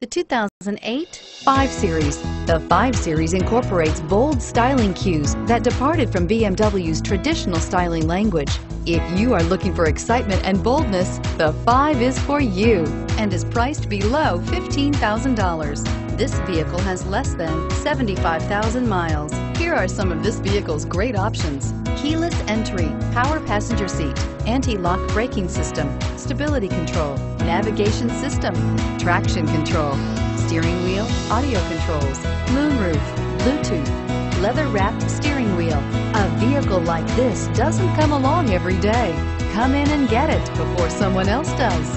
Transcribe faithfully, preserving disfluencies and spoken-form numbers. The two thousand eight five series. The five series incorporates bold styling cues that departed from B M W's traditional styling language. If you are looking for excitement and boldness, the five is for you and is priced below fifteen thousand dollars. This vehicle has less than seventy-five thousand miles. Here are some of this vehicle's great options: keyless entry, power passenger seat, anti-lock braking system, stability control, navigation system, traction control, steering wheel audio controls, moonroof, Bluetooth, leather-wrapped steering wheel. A vehicle like this doesn't come along every day. Come in and get it before someone else does.